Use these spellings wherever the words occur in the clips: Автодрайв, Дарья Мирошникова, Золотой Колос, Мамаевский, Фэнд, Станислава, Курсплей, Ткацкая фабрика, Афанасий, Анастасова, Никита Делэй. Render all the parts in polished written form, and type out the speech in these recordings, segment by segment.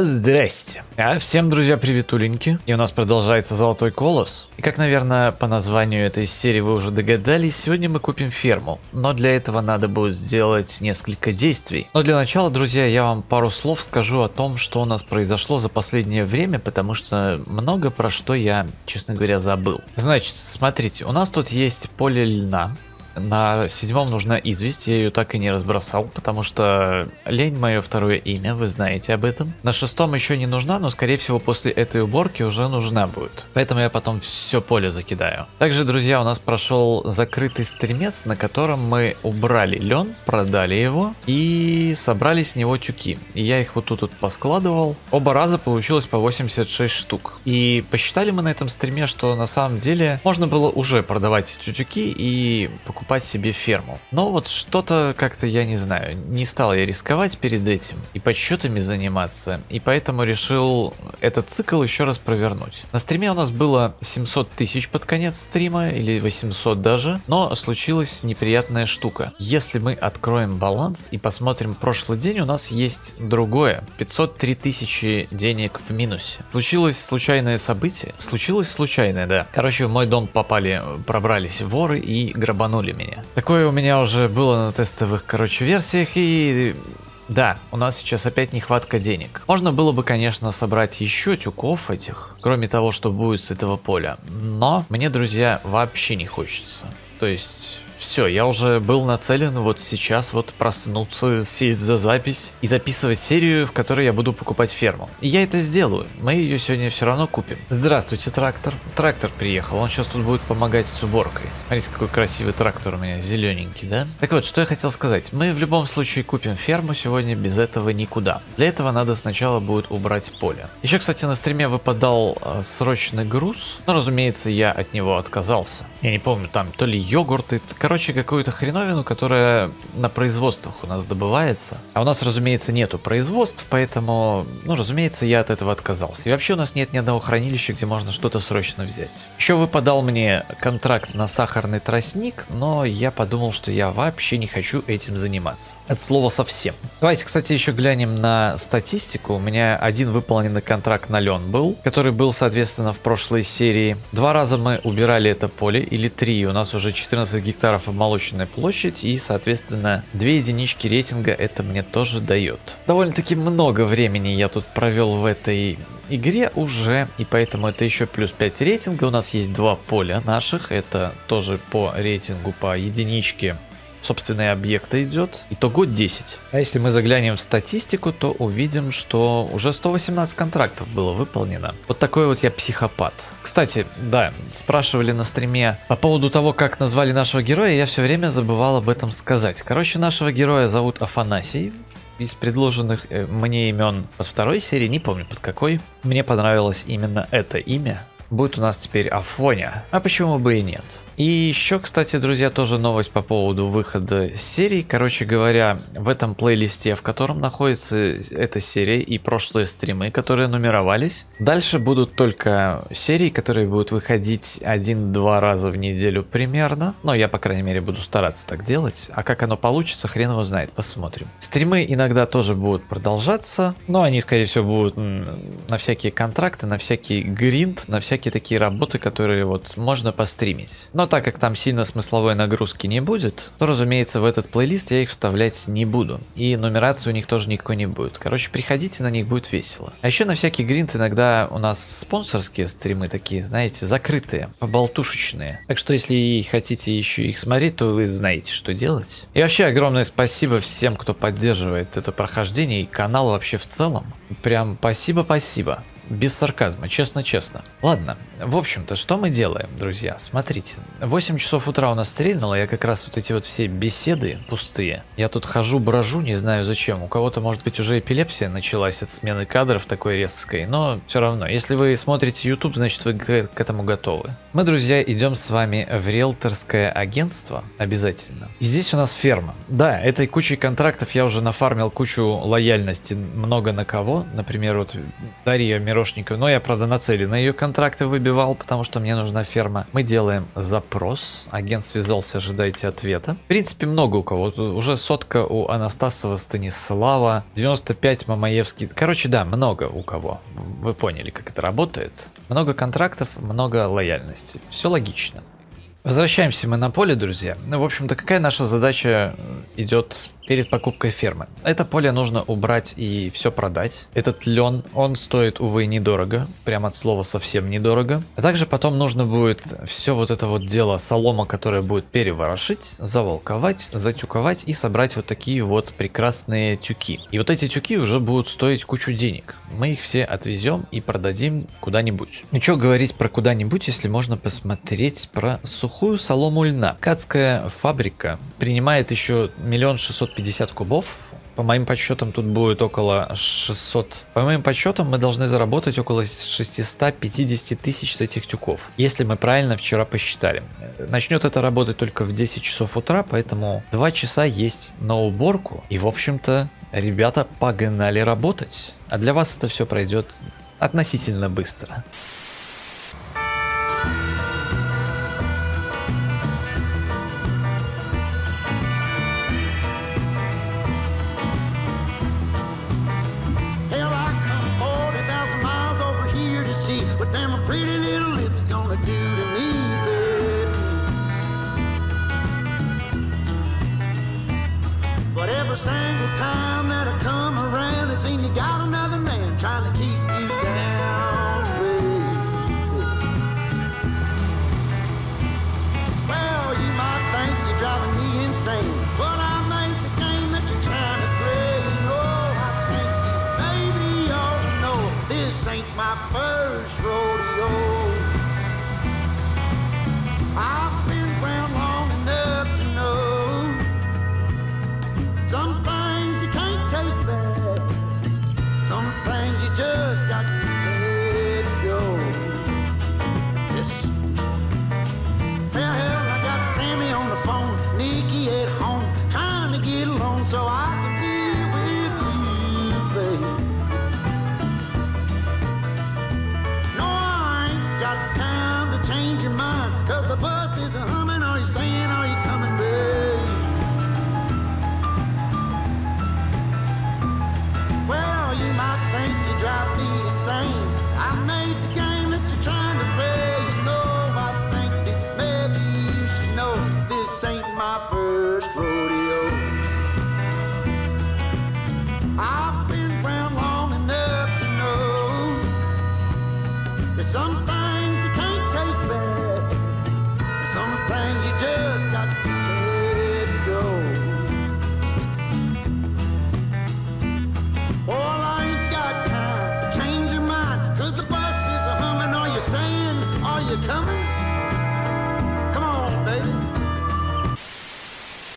Здрасте. Всем, друзья, приветуленьки. И у нас продолжается Золотой Колос. И как, наверное, по названию этой серии вы уже догадались, сегодня мы купим ферму. Но для этого надо будет сделать несколько действий. Но для начала, друзья, я вам пару слов скажу о том, что у нас произошло за последнее время, потому что много про что я, честно говоря, забыл. Значит, смотрите, у нас тут есть поле льна. На седьмом нужна известь, я ее так и не разбросал, потому что лень — мое второе имя, вы знаете об этом. На шестом еще не нужна, но скорее всего после этой уборки уже нужна будет. Поэтому я потом все поле закидаю. Также, друзья, у нас прошел закрытый стримец, на котором мы убрали лен, продали его и собрали с него тюки. И я их вот тут вот поскладывал. Оба раза получилось по 86 штук. И посчитали мы на этом стриме, что на самом деле можно было уже продавать эти тюки и покупать себе ферму. Но вот что-то как-то, я не знаю, не стал я рисковать перед этим и подсчетами заниматься, и поэтому решил этот цикл еще раз провернуть. На стриме у нас было 700 тысяч под конец стрима, или 800 даже, но случилась неприятная штука. Если мы откроем баланс и посмотрим прошлый день, у нас есть другое, 503 тысячи денег в минусе. Случилось случайное событие. Случилось случайное, да. Короче, в мой дом попали, пробрались воры и грабанули меня. Такое у меня уже было на тестовых, короче, версиях, и... да, у нас сейчас опять нехватка денег. Можно было бы, конечно, собрать еще тюков этих, кроме того, что будет с этого поля. Но мне, друзья, вообще не хочется. То есть... все, я уже был нацелен вот сейчас вот проснуться, сесть за запись и записывать серию, в которой я буду покупать ферму. И я это сделаю, мы ее сегодня все равно купим. Здравствуйте, трактор. Трактор приехал, он сейчас тут будет помогать с уборкой. Смотрите, какой красивый трактор у меня, зелененький, да? Так вот, что я хотел сказать. Мы в любом случае купим ферму сегодня, без этого никуда. Для этого надо сначала будет убрать поле. Еще, кстати, на стриме выпадал срочный груз, но, разумеется, я от него отказался. Я не помню, там то ли йогурт, короче, какую-то хреновину, которая на производствах у нас добывается. А у нас, разумеется, нету производств, поэтому, ну, разумеется, я от этого отказался. И вообще у нас нет ни одного хранилища, где можно что-то срочно взять. Еще выпадал мне контракт на сахарный тростник, но я подумал, что я вообще не хочу этим заниматься. От слова совсем. Давайте, кстати, еще глянем на статистику. У меня один выполненный контракт на лен был, который был, соответственно, в прошлой серии. Два раза мы убирали это поле, или три, у нас уже 14 гектаров обмолоченная площадь, и соответственно 2 единички рейтинга это мне тоже дает. Довольно-таки много времени я тут провел в этой игре уже, и поэтому это еще плюс 5 рейтинга. У нас есть два поля наших, это тоже по рейтингу по единичке собственные объекты идет. Итого 10. А если мы заглянем в статистику, то увидим, что уже 118 контрактов было выполнено. Вот такой вот я психопат. Кстати, да, спрашивали на стриме по поводу того, как назвали нашего героя, я все время забывал об этом сказать. Короче, нашего героя зовут Афанасий. Из предложенных мне имен от второй серии, не помню под какой, мне понравилось именно это имя. Будет у нас теперь Афоня. А почему бы и нет? И еще, кстати, друзья, тоже новость по поводу выхода серий. Короче говоря, в этом плейлисте, в котором находится эта серия и прошлые стримы, которые нумеровались, дальше будут только серии, которые будут выходить 1-2 раза в неделю примерно. Но я, по крайней мере, буду стараться так делать. А как оно получится, хрен его знает, посмотрим. Стримы иногда тоже будут продолжаться, но они, скорее всего, будут на всякие контракты, на всякий гринд, на всякие такие работы, которые вот можно постримить. Но так как там сильно смысловой нагрузки не будет, то, разумеется, в этот плейлист я их вставлять не буду. И нумерации у них тоже никакой не будет. Короче, приходите, на них будет весело. А еще на всякий гринд иногда у нас спонсорские стримы такие, знаете, закрытые, поболтушечные. Так что, если хотите еще их смотреть, то вы знаете, что делать. И вообще, огромное спасибо всем, кто поддерживает это прохождение и канал вообще в целом. Прям спасибо-спасибо. Без сарказма, честно. Ладно, в общем-то, что мы делаем, друзья? Смотрите, 8 часов утра у нас стрельнуло, я как раз вот эти вот все беседы пустые. Я тут хожу, брожу, не знаю зачем. У кого-то, может быть, уже эпилепсия началась от смены кадров такой резкой, но все равно. Если вы смотрите YouTube, значит, вы к этому готовы. Мы, друзья, идем с вами в риэлторское агентство обязательно. И здесь у нас ферма. Да, этой кучей контрактов я уже нафармил кучу лояльности, много на кого. Например, вот Дарья Мирошникова. Но я, правда, нацелен на ее контракты выбивал, потому что мне нужна ферма. Мы делаем запрос. Агент связался, ожидайте ответа. В принципе, много у кого. Вот уже 100 у Анастасова, Станислава, 95 Мамаевский. Короче, да, много у кого. Вы поняли, как это работает. Много контрактов, много лояльности. Все логично. Возвращаемся мы на поле, друзья. Ну, в общем-то, какая наша задача идет перед покупкой фермы? Это поле нужно убрать и все продать. Этот лен, он стоит, увы, недорого. Прямо от слова совсем недорого. А также потом нужно будет все вот это вот дело, солома, которая будет переворошить, заволковать, затюковать и собрать вот такие вот прекрасные тюки. И вот эти тюки уже будут стоить кучу денег. Мы их все отвезем и продадим куда-нибудь. Ну что говорить про куда-нибудь, если можно посмотреть про сухую солому льна. Ткацкая фабрика принимает еще 1 650 кубов. По моим подсчетам тут будет около 600. По моим подсчетам мы должны заработать около 650 тысяч с этих тюков. Если мы правильно вчера посчитали. Начнет это работать только в 10 часов утра, поэтому 2 часа есть на уборку. И в общем-то, ребята, погнали работать. А для вас это все пройдет относительно быстро.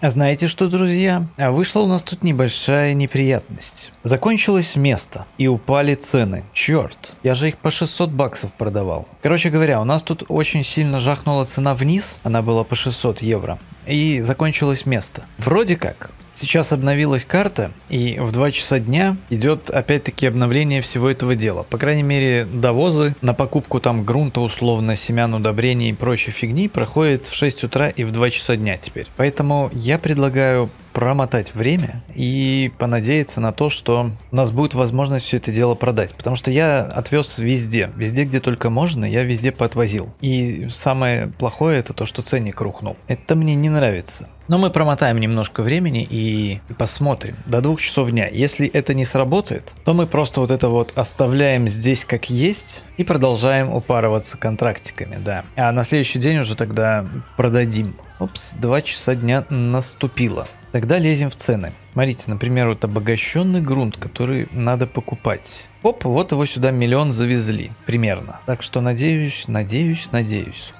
А знаете что, друзья? Вышла у нас тут небольшая неприятность. Закончилось место и упали цены. Черт, я же их по 600 баксов продавал. Короче говоря, у нас тут очень сильно жахнула цена вниз, она была по 600 евро. И закончилось место. Вроде как. Сейчас обновилась карта, и в 2 часа дня идет опять-таки обновление всего этого дела. По крайней мере, довозы на покупку там грунта, условно, семян, удобрений и прочей фигни проходят в 6 утра и в 2 часа дня теперь. Поэтому я предлагаю промотать время и понадеяться на то, что у нас будет возможность все это дело продать. Потому что я отвез везде. Везде, где только можно, я везде поотвозил. И самое плохое это то, что ценник рухнул. Это мне не нравится. Но мы промотаем немножко времени и посмотрим. До 2 часов дня. Если это не сработает, то мы просто вот это вот оставляем здесь как есть и продолжаем упарываться контрактиками, да. А на следующий день уже тогда продадим. Опс, 2 часа дня наступило. Тогда лезем в цены. Смотрите, например, вот обогащенный грунт, который надо покупать. Оп, вот его сюда 1 000 000 завезли примерно. Так что надеюсь,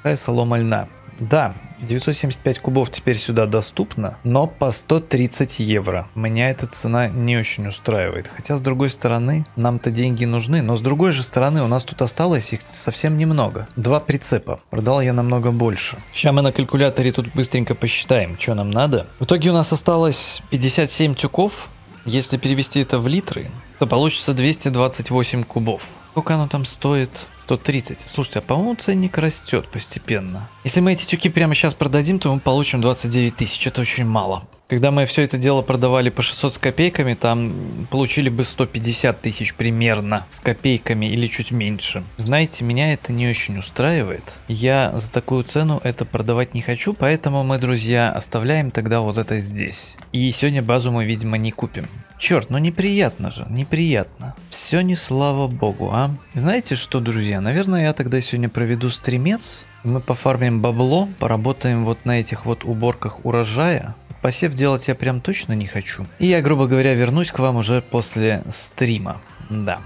сухая солома льна. Да, 975 кубов теперь сюда доступно, но по 130 евро. Меня эта цена не очень устраивает. Хотя, с другой стороны, нам-то деньги нужны. Но с другой же стороны, у нас тут осталось их совсем немного. 2 прицепа. Продал я намного больше. Сейчас мы на калькуляторе тут быстренько посчитаем, что нам надо. В итоге у нас осталось 57 тюков. Если перевести это в литры, то получится 228 кубов. Сколько оно там стоит? 130. Слушайте, а по-моему ценник растет постепенно. Если мы эти тюки прямо сейчас продадим, то мы получим 29 тысяч. Это очень мало. Когда мы все это дело продавали по 600 с копейками, там получили бы 150 тысяч примерно с копейками или чуть меньше. Знаете, меня это не очень устраивает. Я за такую цену это продавать не хочу, поэтому мы, друзья, оставляем тогда вот это здесь. И сегодня базу мы, видимо, не купим. Черт, ну неприятно же, неприятно. Все не слава богу, а? Знаете что, друзья, наверное, я тогда сегодня проведу стримец. Мы пофармим бабло, поработаем вот на этих вот уборках урожая. Посев делать я прям точно не хочу. И я, грубо говоря, вернусь к вам уже после стрима, да.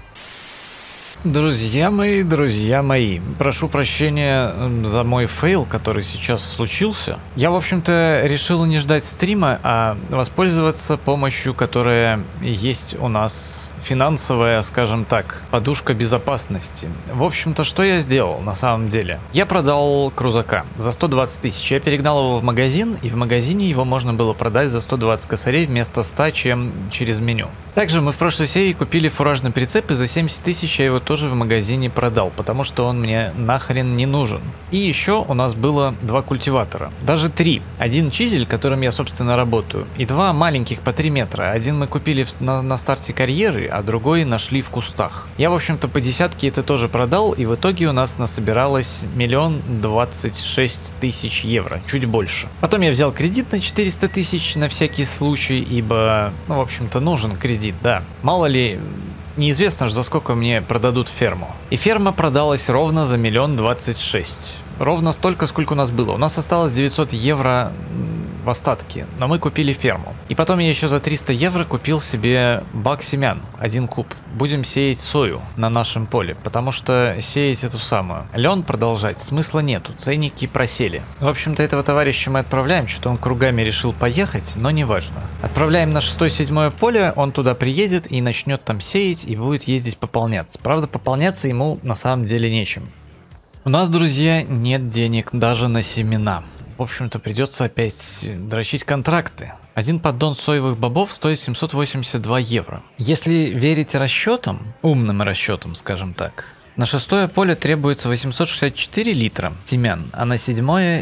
Друзья мои, прошу прощения за мой фейл, который сейчас случился. Я, в общем-то, решил не ждать стрима, а воспользоваться помощью, которая есть у нас, финансовая, скажем так, подушка безопасности. В общем-то, что я сделал на самом деле? Я продал крузака за 120 тысяч. Я перегнал его в магазин, и в магазине его можно было продать за 120 косарей вместо 100, чем через меню. Также мы в прошлой серии купили фуражный прицеп, и за 70 тысяч я его тоже в магазине продал, потому что он мне нахрен не нужен. И еще у нас было 2 культиватора, даже 3. Один чизель, которым я собственно работаю, и 2 маленьких по 3 метра. Один мы купили на старте карьеры, а другой нашли в кустах. Я, в общем-то, по десятке это тоже продал, и в итоге у нас насобиралось 1 026 000 евро, чуть больше. Потом я взял кредит на 400 тысяч на всякий случай, ибо, ну, в общем-то, нужен кредит, да. Мало ли... Неизвестно же, за сколько мне продадут ферму. И ферма продалась ровно за 1 026 000. Ровно столько, сколько у нас было. У нас осталось 900 евро в остатке, но мы купили ферму. И потом я еще за 300 евро купил себе бак семян, 1 куб. Будем сеять сою на нашем поле, потому что сеять эту самую лен продолжать смысла нету, ценники просели. В общем-то, этого товарища мы отправляем, что-то он кругами решил поехать, но неважно. Отправляем на 6-7 поле, он туда приедет и начнет там сеять и будет ездить пополняться. Правда, пополняться ему на самом деле нечем. У нас, друзья, нет денег даже на семена. В общем-то, придется опять дрочить контракты. Один поддон соевых бобов стоит 782 евро. Если верить расчетам, умным расчетам, скажем так, на 6 поле требуется 864 литра семян, а на 7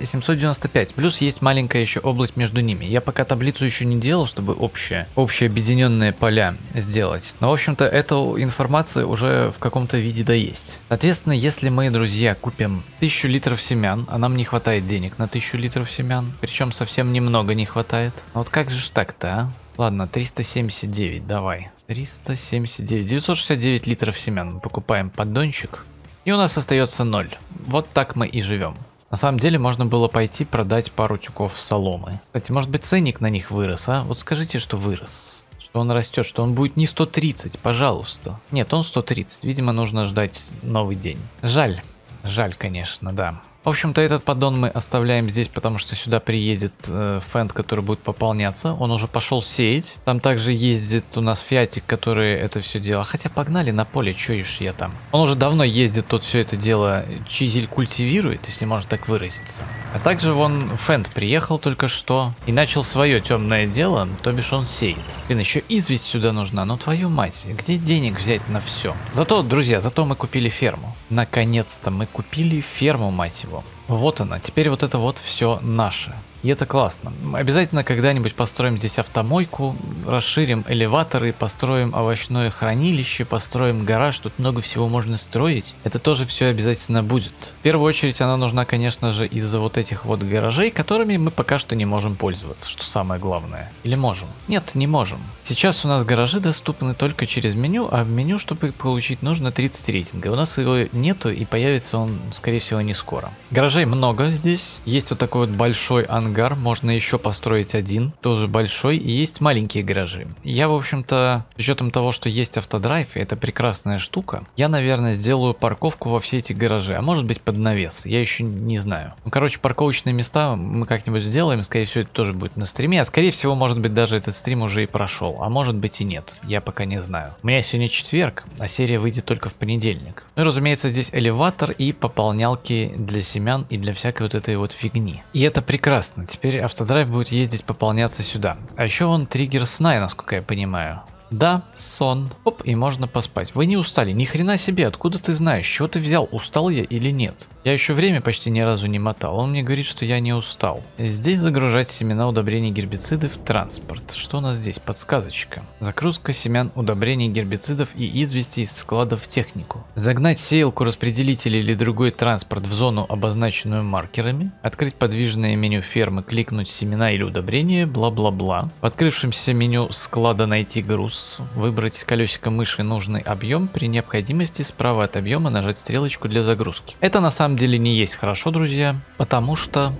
795, плюс есть маленькая еще область между ними. Я пока таблицу еще не делал, чтобы общие объединенные поля сделать. Но, в общем-то, эта информация уже в каком-то виде да есть. Соответственно, если мы, друзья, купим 1000 литров семян, а нам не хватает денег на 1000 литров семян, причем совсем немного не хватает. Вот как же ж так-то, а? Ладно, 379, давай. 379, 969 литров семян. Мы покупаем поддончик, и у нас остается 0. Вот так мы и живем. На самом деле можно было пойти продать пару тюков соломы. Кстати, может быть, ценник на них вырос, а? Вот скажите, что вырос. Что он растет, что он будет не 130, пожалуйста. Нет, он 130. Видимо, нужно ждать новый день. Жаль. Жаль, конечно, да. В общем-то, этот поддон мы оставляем здесь, потому что сюда приедет фэнд, который будет пополняться. Он уже пошел сеять. Там также ездит у нас фиатик, который это все дело. Хотя погнали на поле, че ешь я там. Он уже давно ездит, тот все это дело чизель культивирует, если можно так выразиться. А также вон фэнд приехал только что и начал свое темное дело, то бишь он сеет. Блин, еще известь сюда нужна, но твою мать, где денег взять на все? Зато, друзья, зато мы купили ферму. Наконец-то мы купили ферму, мать его. Вот она, теперь вот это вот все наше. И это классно. Обязательно когда-нибудь построим здесь автомойку, расширим элеваторы, построим овощное хранилище, построим гараж. Тут много всего можно строить. Это тоже все обязательно будет. В первую очередь она нужна, конечно же, из-за вот этих вот гаражей, которыми мы пока что не можем пользоваться, что самое главное. Или можем? Нет, не можем. Сейчас у нас гаражи доступны только через меню, а в меню, чтобы их получить, нужно 30 рейтинга. У нас его нету, и появится он, скорее всего, не скоро. Гаражи Этажей много здесь. Есть вот такой вот большой ангар. Можно еще построить один, тоже большой. И есть маленькие гаражи. Я, в общем-то, с учетом того, что есть автодрайв, это прекрасная штука, я, наверное, сделаю парковку во все эти гаражи. А может быть под навес, я еще не знаю. Ну, короче, парковочные места мы как-нибудь сделаем. Скорее всего, это тоже будет на стриме. А скорее всего, может быть, даже этот стрим уже и прошел. А может быть и нет. Я пока не знаю. У меня сегодня четверг, а серия выйдет только в понедельник. Ну и, разумеется, здесь элеватор и пополнялки для семян и для всякой вот этой вот фигни. И это прекрасно. Теперь автодрайв будет ездить пополняться сюда. А еще вон триггер сна, насколько я понимаю. Да, сон. Оп, и можно поспать. Вы не устали? Ни хрена себе, откуда ты знаешь? Чего ты взял, устал я или нет? Я еще время почти ни разу не мотал. Он мне говорит, что я не устал. Здесь загружать семена удобрений гербицидов в транспорт. Что у нас здесь? Подсказочка. Загрузка семян удобрений гербицидов и извести из складов в технику. Загнать сеялку, распределитель или другой транспорт в зону, обозначенную маркерами. Открыть подвижное меню фермы, кликнуть семена или удобрения, бла-бла-бла. В открывшемся меню склада найти груз. Выбрать колесико мыши нужный объем, при необходимости справа от объема нажать стрелочку для загрузки. Это на самом деле не есть хорошо, друзья, потому что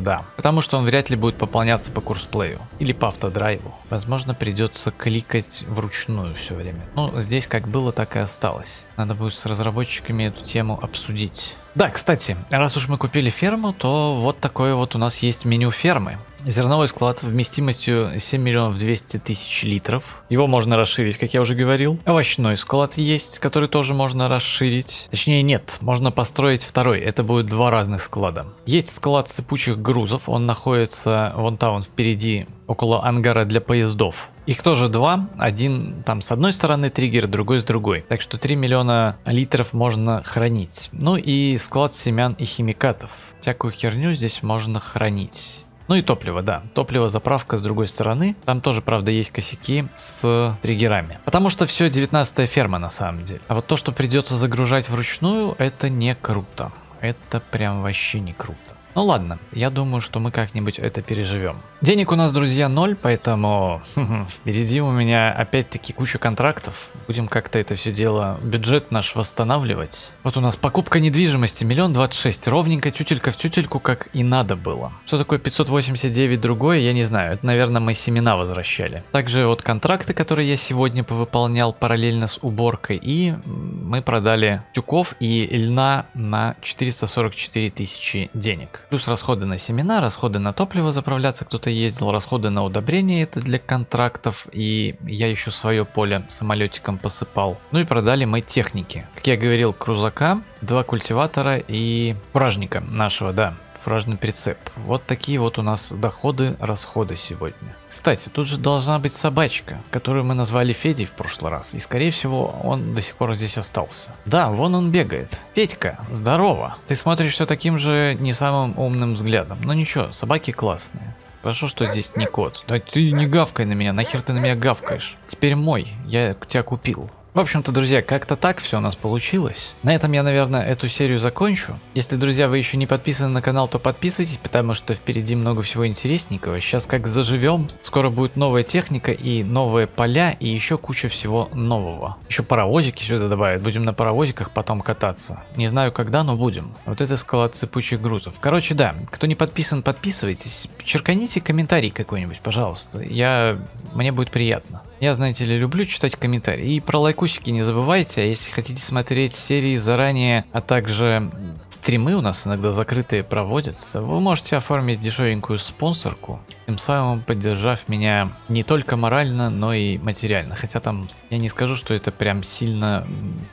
да. Потому что он вряд ли будет пополняться по курсплею или по автодрайву. Возможно, придется кликать вручную все время. Ну, здесь как было, так и осталось. Надо будет с разработчиками эту тему обсудить. Да, кстати, раз уж мы купили ферму, то вот такое вот у нас есть меню фермы. Зерновой склад вместимостью 7 200 000 литров. Его можно расширить, как я уже говорил. Овощной склад есть, который тоже можно расширить. Точнее, нет, можно построить второй. Это будет два разных склада. Есть склад сыпучих грузов. Он находится вон там впереди, около ангара для поездов. Их тоже два. Один там с одной стороны триггер, другой с другой. Так что 3 миллиона литров можно хранить. Ну и склад семян и химикатов. Всякую херню здесь можно хранить. Ну и топливо, да. Топливо, заправка с другой стороны. Там тоже, правда, есть косяки с триггерами. Потому что все 19-я ферма на самом деле. А вот то, что придется загружать вручную, это не круто. Это прям вообще не круто. Ну ладно, я думаю, что мы как-нибудь это переживем. Денег у нас, друзья, 0, поэтому впереди у меня опять-таки куча контрактов. Будем как-то это все дело, бюджет наш восстанавливать. Вот у нас покупка недвижимости 1 026 000, ровненько, тютелька в тютельку, как и надо было. Что такое 589 другое, я не знаю, это, наверное, мы семена возвращали. Также вот контракты, которые я сегодня повыполнял параллельно с уборкой, и мы продали тюков и льна на 444 000 денег. Плюс расходы на семена, расходы на топливо, заправляться кто-то ездил, расходы на удобрения, это для контрактов, и я еще свое поле самолетиком посыпал. Ну и продали мы техники. Как я говорил, крузака, 2 культиватора и фуражника нашего, да, фуражный прицеп. Вот такие вот у нас доходы, расходы сегодня. Кстати, тут же должна быть собачка, которую мы назвали Федей в прошлый раз, и скорее всего он до сих пор здесь остался. Да, вон он бегает. Федька, здорово. Ты смотришь все таким же не самым умным взглядом, но ничего, собаки классные. Хорошо, что здесь не кот. Да ты не гавкай на меня, нахер ты на меня гавкаешь? Теперь мой, я тебя купил. В общем-то, друзья, как-то так все у нас получилось. На этом я, наверное, эту серию закончу. Если, друзья, вы еще не подписаны на канал, то подписывайтесь, потому что впереди много всего интересненького. Сейчас как заживем, скоро будет новая техника и новые поля, и еще куча всего нового. Еще паровозики сюда добавят, будем на паровозиках потом кататься. Не знаю когда, но будем. Вот это склад сыпучих грузов. Короче, да, кто не подписан, подписывайтесь. Черканите комментарий какой-нибудь, пожалуйста. Мне будет приятно. Я, знаете ли, люблю читать комментарии. И про лайкусики не забывайте, а если хотите смотреть серии заранее, а также стримы у нас иногда закрытые проводятся, вы можете оформить дешевенькую спонсорку, тем самым поддержав меня не только морально, но и материально. Хотя там я не скажу, что это прям сильно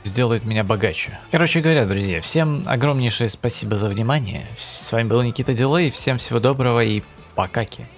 сделает меня богаче. Короче говоря, друзья, всем огромнейшее спасибо за внимание. С вами был Никита Делэй, всем всего доброго и покаки.